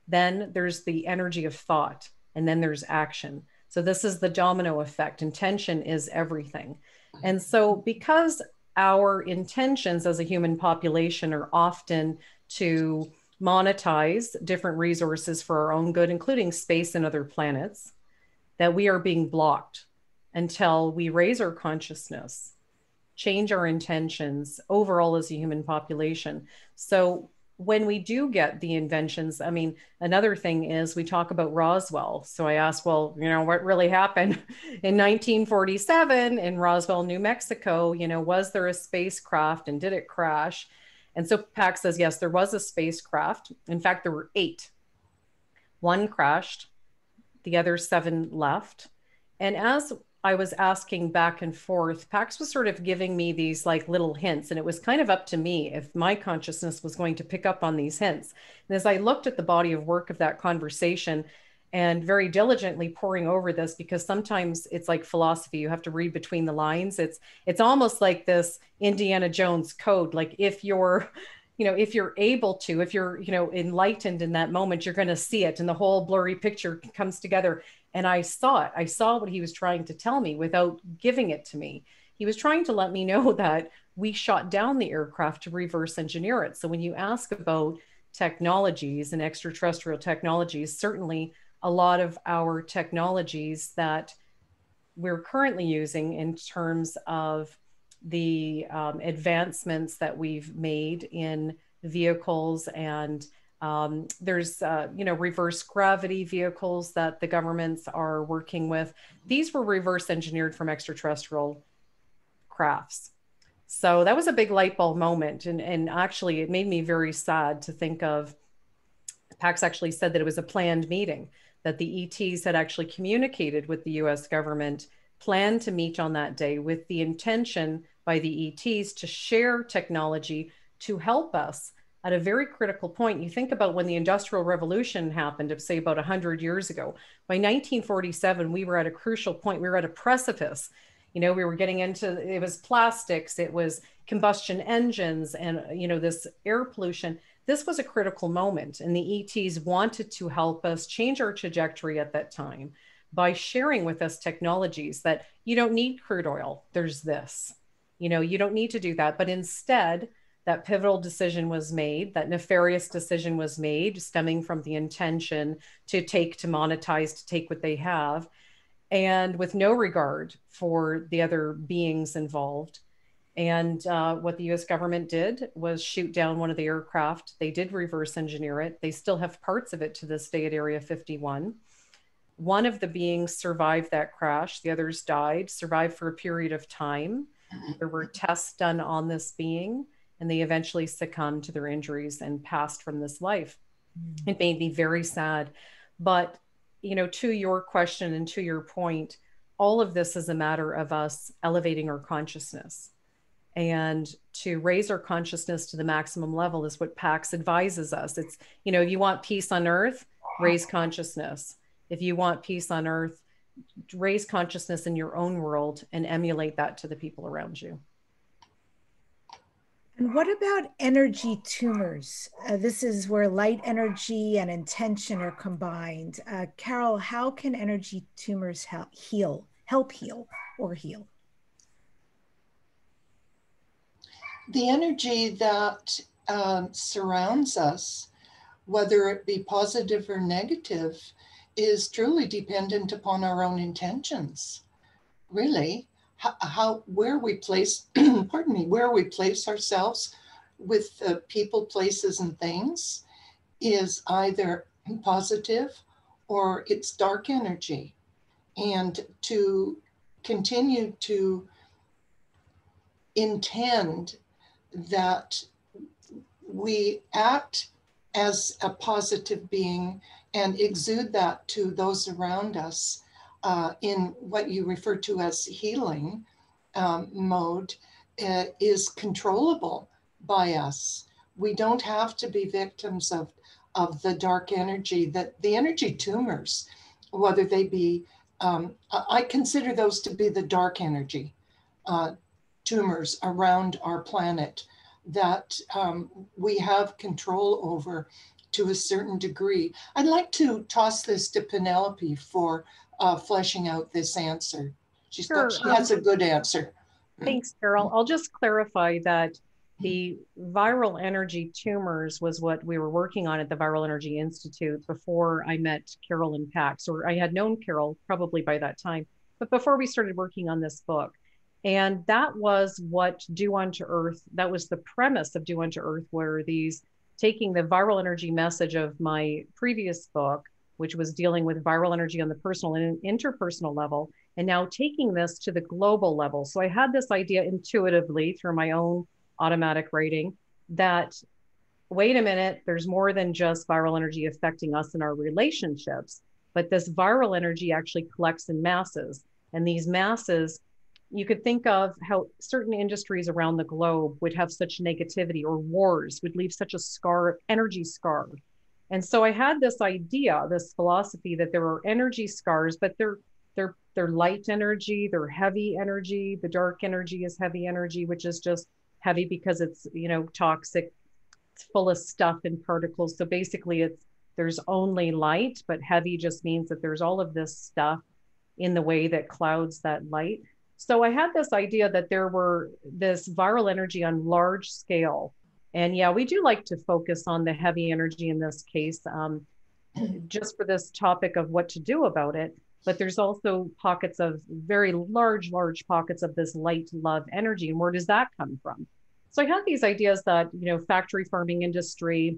Then there's the energy of thought. And then there's action. So this is the domino effect. Intention is everything. And so because our intentions as a human population are often to monetize different resources for our own good, including space and other planets, that we are being blocked until we raise our consciousness, change our intentions overall as a human population. So when we do get the inventions, I mean, another thing is we talk about Roswell. So I asked, well, you know, what really happened in 1947 in Roswell, New Mexico? You know, was there a spacecraft and did it crash? And so Pax says, yes, there was a spacecraft. In fact, there were 8. 1 crashed, the other 7 left. And as I was asking back and forth, Pax was sort of giving me these like little hints, and it was kind of up to me if my consciousness was going to pick up on these hints. And as I looked at the body of work of that conversation and very diligently poring over this, because sometimes it's like philosophy, you have to read between the lines. It's almost like this Indiana Jones code. Like if you're, you know, if you're able to, if you're, you know, enlightened in that moment, you're going to see it and the whole blurry picture comes together. And I saw it. I saw what he was trying to tell me without giving it to me. He was trying to let me know that we shot down the aircraft to reverse engineer it. So when you ask about technologies and extraterrestrial technologies, certainly a lot of our technologies that we're currently using in terms of the advancements that we've made in vehicles and there's, you know, reverse gravity vehicles that the governments are working with. These were reverse engineered from extraterrestrial crafts. So that was a big light bulb moment. And actually, it made me very sad to think of. Pax actually said that it was a planned meeting, that the ETs had actually communicated with the US government, planned to meet on that day with the intention by the ETs to share technology to help us. At a very critical point, you think about when the Industrial Revolution happened, say about 100 years ago. By 1947, we were at a crucial point. We were at a precipice. You know, we were getting into, it was plastics, it was combustion engines, and, you know, this air pollution. This was a critical moment, and the ETs wanted to help us change our trajectory at that time by sharing with us technologies that you don't need crude oil. There's this. You know, you don't need to do that. But instead, that pivotal decision was made, that nefarious decision was made, stemming from the intention to take, to monetize, to take what they have, and with no regard for the other beings involved. And what the US government did was shoot down one of the aircraft. They did reverse engineer it. They still have parts of it to this day at Area 51. One of the beings survived that crash. The others died, survived for a period of time. There were tests done on this being, and they eventually succumbed to their injuries and passed from this life. It made me very sad. But, you know, to your question and to your point, all of this is a matter of us elevating our consciousness. And to raise our consciousness to the maximum level is what Pax advises us. It's, you know, if you want peace on earth, raise consciousness. If you want peace on earth, raise consciousness in your own world and emulate that to the people around you. And what about energy tumors? This is where light energy and intention are combined. Carole, how can energy tumors help heal? The energy that surrounds us whether it be positive or negative, is truly dependent upon our own intentions. Really, where we place ourselves with people, places, and things is either positive or it's dark energy. And to continue to intend that we act as a positive being and exude that to those around us in what you refer to as healing mode is controllable by us. We don't have to be victims of the dark energy, that the energy tumors, whether they be, I consider those to be the dark energy tumors around our planet that we have control over to a certain degree. I'd like to toss this to Penelope for fleshing out this answer. She has a good answer. Thanks, Carole. I'll just clarify that the viral energy tumors was what we were working on at the Viral Energy Institute before I met Carole and Pax, or I had known Carole probably by that time, but before we started working on this book. And that was what Do Unto Earth, that was the premise of Do Unto Earth, were these taking the viral energy message of my previous book, which was dealing with viral energy on the personal and interpersonal level, and now taking this to the global level. So I had this idea intuitively through my own automatic writing that, wait a minute, there's more than just viral energy affecting us in our relationships, but this viral energy actually collects in masses. And these masses, you could think of how certain industries around the globe would have such negativity, or wars would leave such a scar, energy scar. And so I had this idea, this philosophy that there are energy scars, but they're light energy, they're heavy energy. The dark energy is heavy energy, which is just heavy because it's, you know, toxic, it's full of stuff and particles. So basically there's only light, but heavy just means that there's all of this stuff in the way that clouds that light. So I had this idea that there were this viral energy on large scale. And yeah, we do like to focus on the heavy energy in this case, just for this topic of what to do about it. But there's also pockets of very large pockets of this light love energy. And where does that come from? So I had these ideas that, you know, factory farming industries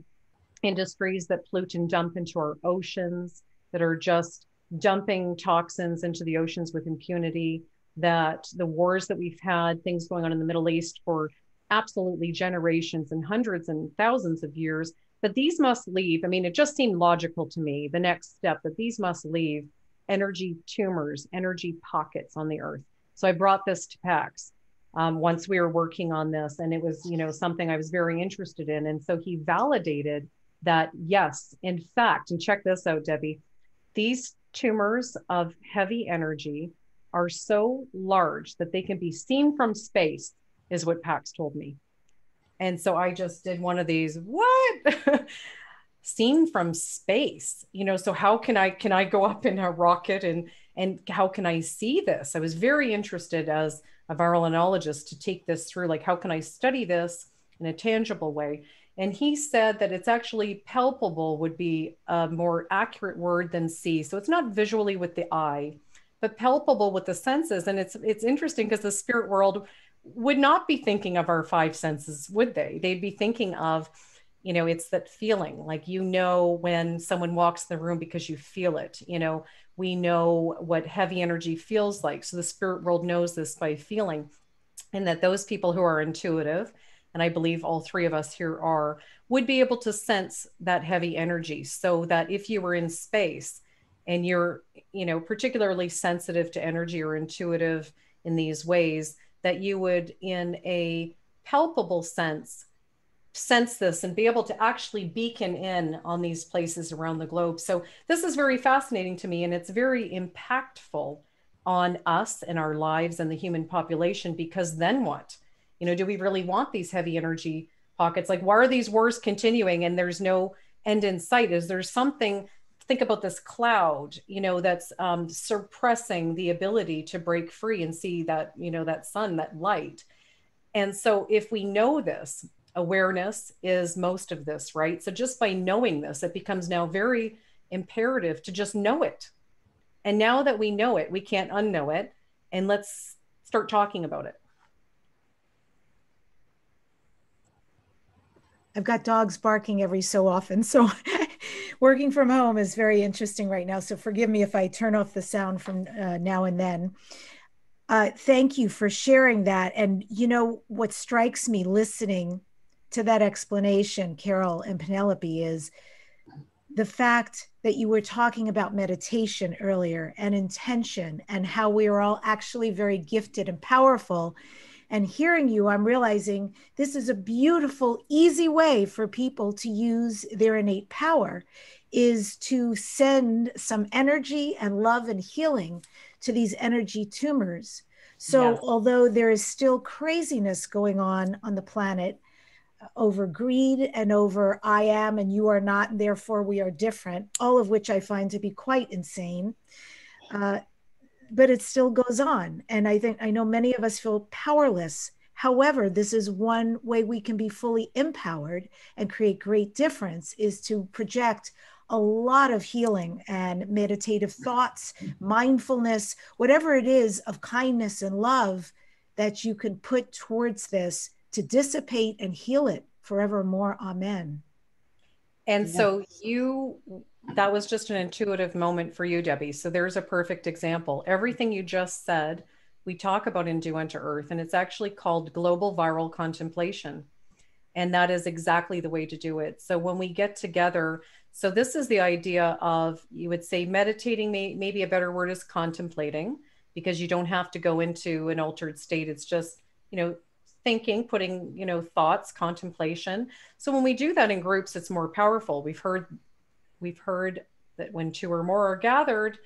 that pollute and dump into our oceans, that are just dumping toxins into the oceans with impunity, that the wars that we've had, things going on in the Middle East for absolutely generations and hundreds and thousands of years, that these must leave. I mean, it just seemed logical to me, the next step, that these must leave energy tumors, energy pockets on the earth. So I brought this to PAX once we were working on this, and it was, you know, something I was very interested in. And so he validated that, yes, in fact, and check this out, Debbi, these tumors of heavy energy are so large that they can be seen from space, is what Pax told me. And so I just did one of these, what? Seen from space, you know, so how can I go up in a rocket and how can I see this? I was very interested as a viralenologist to take this through, like, how can I study this in a tangible way? And he said that it's actually palpable would be a more accurate word than see. So it's not visually with the eye, but palpable with the senses. And it's interesting because the spirit world would not be thinking of our five senses, would they? They'd be thinking of, you know, it's that feeling, like, you know, when someone walks in the room because you feel it, you know, we know what heavy energy feels like. So the spirit world knows this by feeling, and that those people who are intuitive, and I believe all three of us here are, would be able to sense that heavy energy. So that if you were in space, and you're, you know, particularly sensitive to energy or intuitive in these ways, that you would, in a palpable sense this and be able to actually beacon in on these places around the globe. So this is very fascinating to me, and it's very impactful on us and our lives and the human population, because then what? You know, do we really want these heavy energy pockets? Like, why are these wars continuing and there's no end in sight? Is there something... Think about this cloud, you know, that's suppressing the ability to break free and see that, you know, that sun, that light. And so if we know this awareness is most of this, right? So just by knowing this, it becomes now very imperative to just know it. And now that we know it, we can't unknow it. And let's start talking about it. I've got dogs barking every so often, so working from home is very interesting right now. So forgive me if I turn off the sound from now and then. Thank you for sharing that. And you know, what strikes me listening to that explanation, Carole and Penelope, is the fact that you were talking about meditation earlier and intention and how we are all actually very gifted and powerful. And hearing you, I'm realizing this is a beautiful, easy way for people to use their innate power, is to send some energy and love and healing to these energy tumors. So yes, although there is still craziness going on the planet over greed and over I am and you are not, and therefore we are different, all of which I find to be quite insane. But it still goes on. And I think, I know many of us feel powerless. However, this is one way we can be fully empowered and create great difference, is to project a lot of healing and meditative thoughts, mindfulness, whatever it is of kindness and love that you can put towards this to dissipate and heal it forevermore. Amen. And so that was just an intuitive moment for you, Debbi. So there's a perfect example. Everything you just said, we talk about in Do Unto Earth, and it's actually called global viral contemplation. And that is exactly the way to do it. So when we get together, so this is the idea of, you would say meditating, maybe a better word is contemplating, because you don't have to go into an altered state. It's just, you know, thinking, putting, you know, thoughts, contemplation. So when we do that in groups, it's more powerful. We've heard that when two or more are gathered,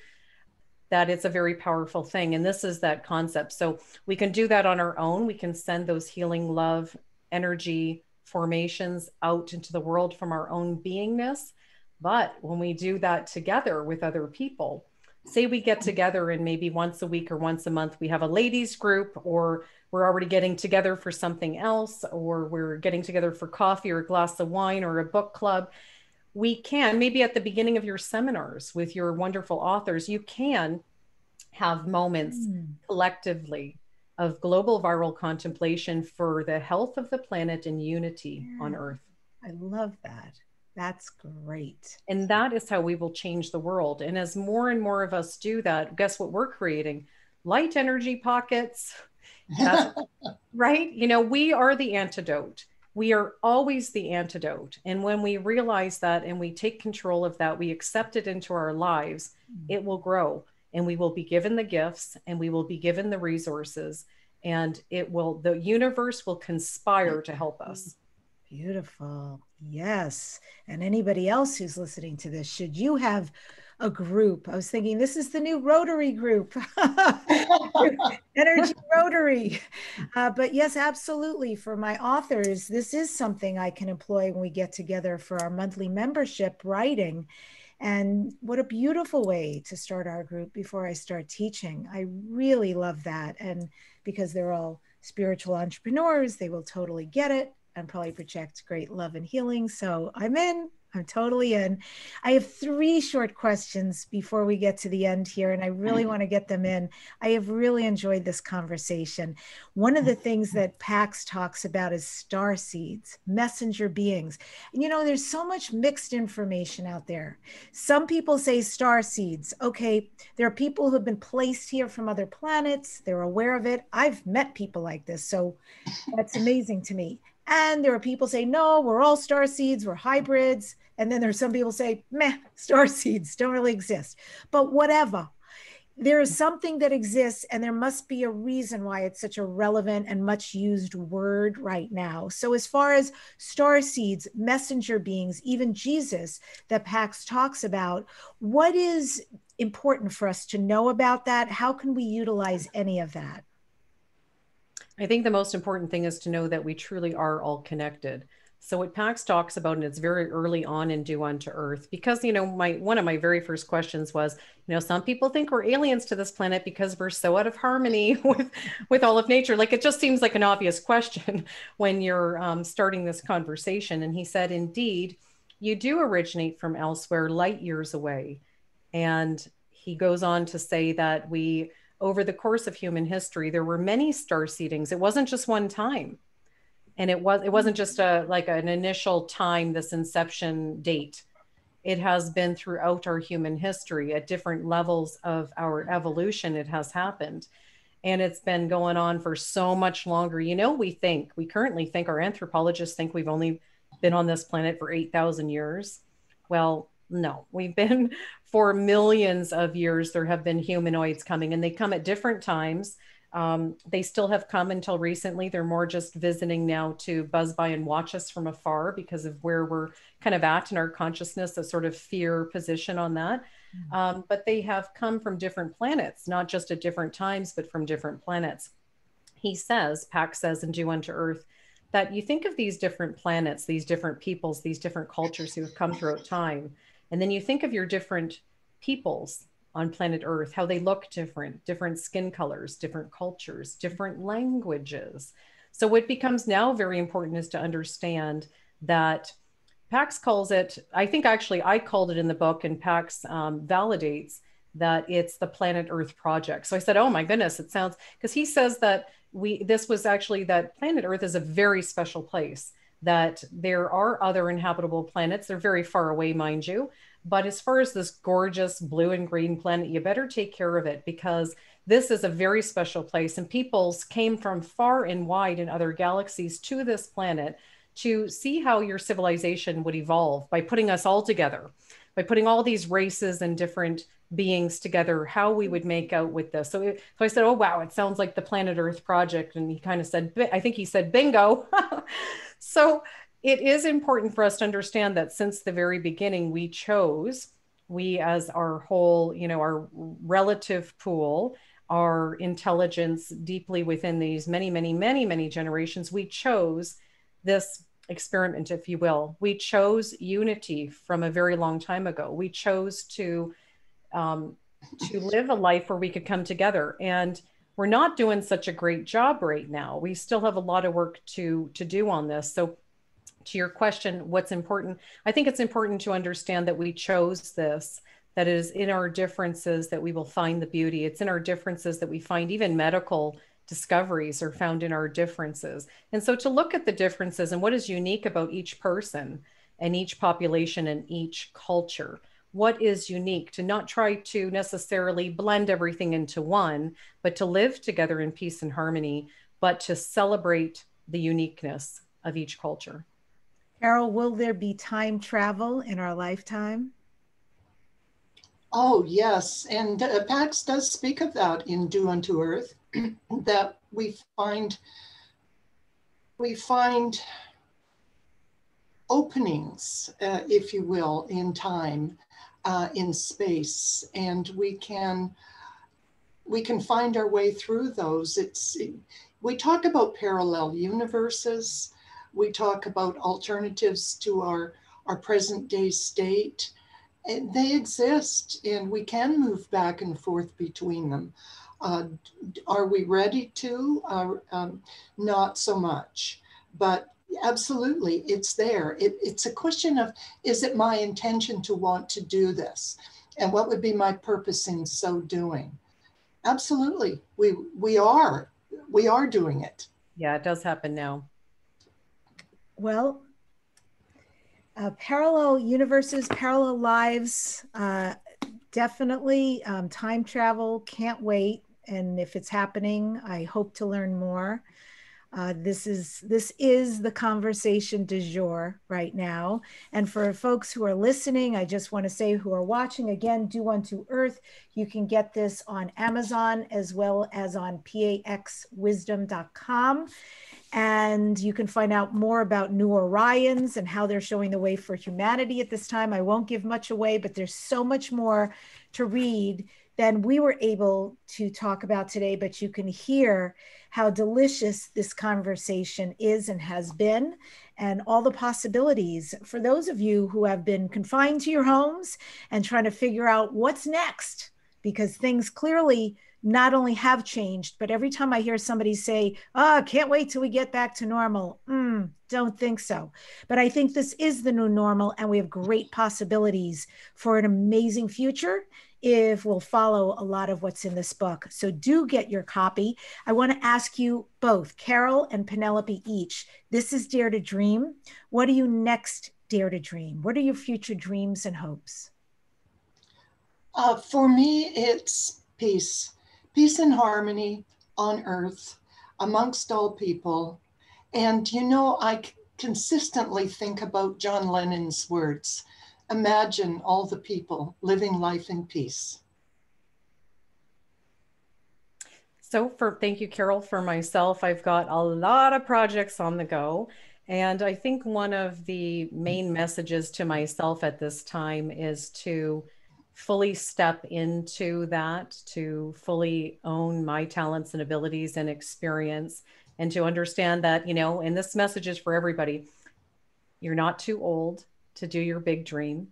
that it's a very powerful thing. And this is that concept. So we can do that on our own. We can send those healing love energy formations out into the world from our own beingness. But when we do that together with other people, say we get together and maybe once a week or once a month, we have a ladies group, or we're already getting together for something else, or we're getting together for coffee or a glass of wine or a book club. We can, maybe at the beginning of your seminars with your wonderful authors, you can have moments collectively of global viral contemplation for the health of the planet and unity on Earth. I love that. That's great. And that is how we will change the world. And as more and more of us do that, guess what we're creating? Light energy pockets, right? You know, we are the antidote. We are always the antidote. And when we realize that and we take control of that, we accept it into our lives, it will grow, and we will be given the gifts and we will be given the resources, and the universe will conspire to help us. Beautiful. Yes. And anybody else who's listening to this, should you have a group? I was thinking this is the new Rotary group, Energy Rotary. But yes, absolutely. For my authors, this is something I can employ when we get together for our monthly membership writing. And what a beautiful way to start our group before I start teaching. I really love that. And because they're all spiritual entrepreneurs, they will totally get it and probably project great love and healing. So I'm in. I'm totally in. I have three short questions before we get to the end here, and I really want to get them in. I have really enjoyed this conversation. One of the things that Pax talks about is star seeds, messenger beings. And you know, there's so much mixed information out there. Some people say star seeds. Okay, there are people who have been placed here from other planets. They're aware of it. I've met people like this, so that's amazing to me. And there are people say, no, we're all star seeds, we're hybrids. And then there's some people say, meh, star seeds don't really exist. But whatever, there is something that exists, and there must be a reason why it's such a relevant and much used word right now. So as far as star seeds, messenger beings, even Jesus that Pax talks about, what is important for us to know about that? How can we utilize any of that? I think the most important thing is to know that we truly are all connected. So what Pax talks about, and it's very early on in Do Unto Earth, because, you know, one of my very first questions was, you know, some people think we're aliens to this planet because we're so out of harmony with all of nature. Like, it just seems like an obvious question when you're starting this conversation. And he said, indeed, you do originate from elsewhere, light years away. And he goes on to say that we, over the course of human history, there were many star seedings. It wasn't just one time. And it wasn't just like an initial time, this inception date. It has been throughout our human history at different levels of our evolution. It has happened, and it's been going on for so much longer. You know, we currently think our anthropologists think we've only been on this planet for 8,000 years. Well, no, we've been for millions of years. There have been humanoids coming, and they come at different times. They still have come until recently. They're more just visiting now to buzz by and watch us from afar because of where we're kind of at in our consciousness, a sort of fear position on that. But they have come from different planets, not just at different times, but from different planets. He says, Pax says in Do Unto Earth, that you think of these different planets, these different peoples, these different cultures who have come throughout time. And then you think of your different peoples on planet Earth, how they look different, different skin colors, different cultures, different languages. So what becomes now very important is to understand that Pax calls it, I think actually I called it in the book, and Pax validates that it's the Planet Earth Project. So I said, oh my goodness, it sounds, because he says that that planet Earth is a very special place, that there are other inhabitable planets. They're very far away, mind you. But as far as this gorgeous blue and green planet, you better take care of it, because this is a very special place. And peoples came from far and wide in other galaxies to this planet to see how your civilization would evolve by putting us all together, by putting all these races and different beings together, how we would make out with this. So I said, oh, wow, it sounds like the Planet Earth Project. And he kind of said, I think he said, bingo. So it is important for us to understand that since the very beginning, we as our whole, you know, our relative pool, our intelligence deeply within these many, many, many, many generations, we chose this experiment, if you will. We chose unity from a very long time ago. We chose to live a life where we could come together. And we're not doing such a great job right now. We still have a lot of work to do on this. So to your question, what's important? I think it's important to understand that we chose this, that it is in our differences that we will find the beauty. It's in our differences that we find even medical discoveries are found in our differences. And so to look at the differences and what is unique about each person and each population and each culture, what is unique, to not try to necessarily blend everything into one, but to live together in peace and harmony, but to celebrate the uniqueness of each culture. Carole, will there be time travel in our lifetime? Oh, yes. And Pax does speak of that in Do Unto Earth, that we find openings, if you will, in time, in space, and we can find our way through those. We talk about parallel universes. We talk about alternatives to our present day state. And they exist, and we can move back and forth between them. Are we ready to? Not so much, but absolutely, it's there. It's a question of, is it my intention to want to do this? And what would be my purpose in so doing? Absolutely, we are doing it. Yeah, it does happen now. Well, parallel universes, parallel lives, definitely time travel, can't wait. And if it's happening, I hope to learn more. This is the conversation du jour right now. And for folks who are listening, I just want to say, who are watching, again, Do Unto Earth, you can get this on Amazon as well as on PAXwisdom.com. And you can find out more about New Orions and how they're showing the way for humanity at this time. I won't give much away, but there's so much more to read than we were able to talk about today, but you can hear how delicious this conversation is and has been, and all the possibilities for those of you who have been confined to your homes and trying to figure out what's next, because things clearly not only have changed, but every time I hear somebody say, oh, can't wait till we get back to normal. Don't think so. But I think this is the new normal, and we have great possibilities for an amazing future if we'll follow a lot of what's in this book. So do get your copy. I want to ask you both, Carole and Penelope each, this is Dare to Dream. What do you next dare to dream? What are your future dreams and hopes? For me, it's peace. Peace and harmony on earth, amongst all people. And you know, I consistently think about John Lennon's words, imagine all the people living life in peace. So thank you, Carole. For myself, I've got a lot of projects on the go. And I think one of the main messages to myself at this time is to fully step into that, to fully own my talents and abilities and experience, and to understand that, you know, and this message is for everybody, you're not too old to do your big dream.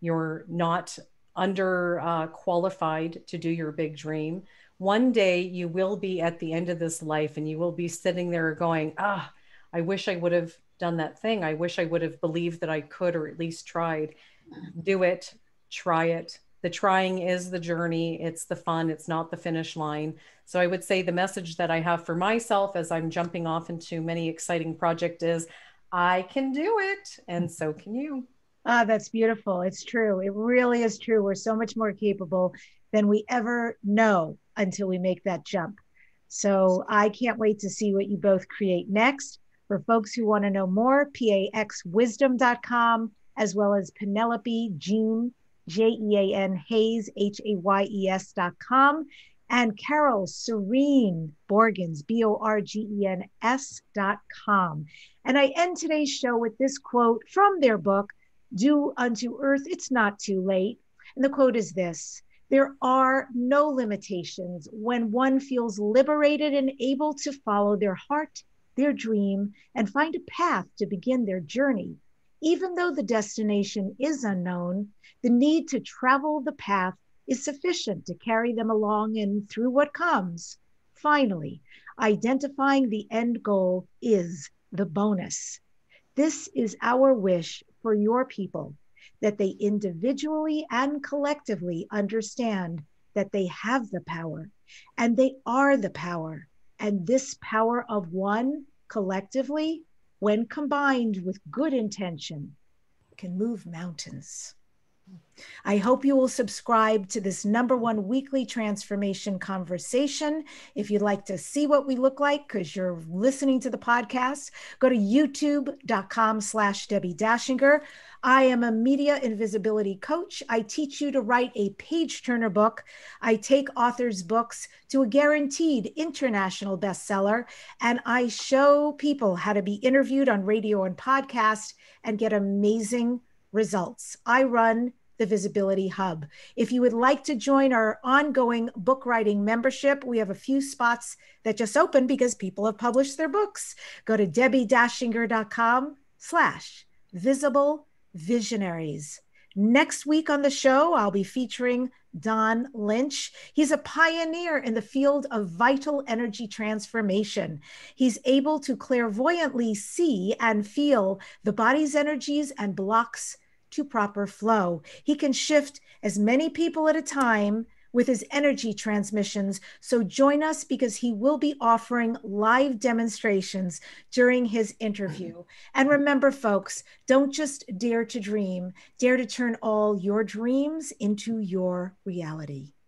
You're not underqualified to do your big dream. One day you will be at the end of this life and you will be sitting there going, ah, I wish I would have done that thing. I wish I would have believed that I could, or at least tried. Do it. Try it. The trying is the journey. It's the fun. It's not the finish line. So I would say the message that I have for myself as I'm jumping off into many exciting projects is I can do it. And so can you. Ah, that's beautiful. It's true. It really is true. We're so much more capable than we ever know until we make that jump. So I can't wait to see what you both create next. For folks who want to know more, PAXwisdom.com, as well as Penelope Jean Hayes, HAYES.com, and Carole Serene Borgens, BORGENS.com. And I end today's show with this quote from their book, Do Unto Earth, It's Not Too Late. And the quote is this: there are no limitations when one feels liberated and able to follow their heart, their dream, and find a path to begin their journey. Even though the destination is unknown, the need to travel the path is sufficient to carry them along and through what comes. Finally, identifying the end goal is the bonus. This is our wish for your people, that they individually and collectively understand that they have the power, and they are the power, and this power of one collectively, when combined with good intention, can move mountains. I hope you will subscribe to this #1 weekly transformation conversation. If you'd like to see what we look like, because you're listening to the podcast, go to youtube.com/Debbi Dachinger. I am a media invisibility coach. I teach you to write a page turner book. I take authors' books to a guaranteed international bestseller, and I show people how to be interviewed on radio and podcast and get amazing results. I run the Visibility Hub. If you would like to join our ongoing book writing membership, we have a few spots that just opened because people have published their books. Go to DebbiDachinger.com/visible visionaries. Next week on the show, I'll be featuring Don Lynch. He's a pioneer in the field of vital energy transformation. He's able to clairvoyantly see and feel the body's energies and blocks to proper flow. He can shift as many people at a time with his energy transmissions. So join us, because he will be offering live demonstrations during his interview. And remember, folks, don't just dare to dream, dare to turn all your dreams into your reality.